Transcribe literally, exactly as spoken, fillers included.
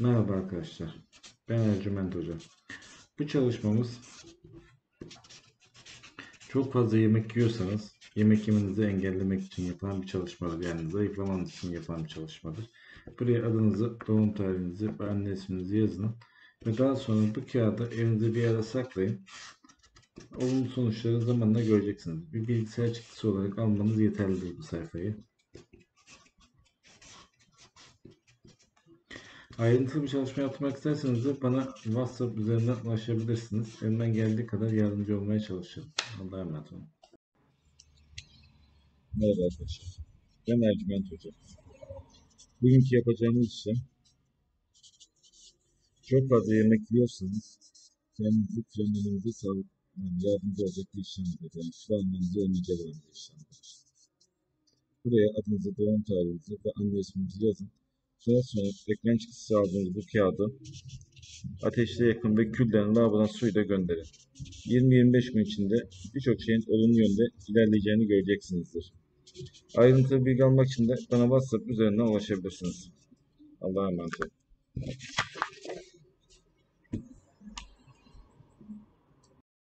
Merhaba arkadaşlar, ben Ercüment Hoca. Bu çalışmamız çok fazla yemek yiyorsanız yemek yemenizi engellemek için yapılan bir çalışmadır. Yani zayıflamanız için yapılan bir çalışmadır. Buraya adınızı, doğum tarihinizi ve anne isminizi yazın. Ve daha sonra bu kağıdı evinize bir yere saklayın. Olumlu sonuçları zamanla göreceksiniz. Bir bilgisayar çıktısı olarak almanız yeterlidir bu sayfayı. Ayrıntılı bir çalışma yapmak isterseniz de bana WhatsApp üzerinden ulaşabilirsiniz. Elimden geldiği kadar yardımcı olmaya çalışırım. Allah'a emanet olun. Merhaba arkadaşlar. Ben Ercüment Hoca. Bugünkü yapacağımız işlem, çok fazla yemek yiyorsanız kendinizi frenlemenize sağlık, yani yardımcı olacak bir işlemdir. Yani kilo almanızı önleyecek olan bir işlemdir. Buraya adınızı, doğum tarihinizi ve anne isminizi yazın. Sonra sonra ekran çıktısı aldığınız bu kağıdı ateşle yakın ve küllerin lavabodan suyla gönderin. yirmi yirmi beş gün içinde birçok şeyin olumlu yönde ilerleyeceğini göreceksinizdir. Ayrıntılı bilgi almak için de bana WhatsApp üzerinden ulaşabilirsiniz. Allah'a emanet olun.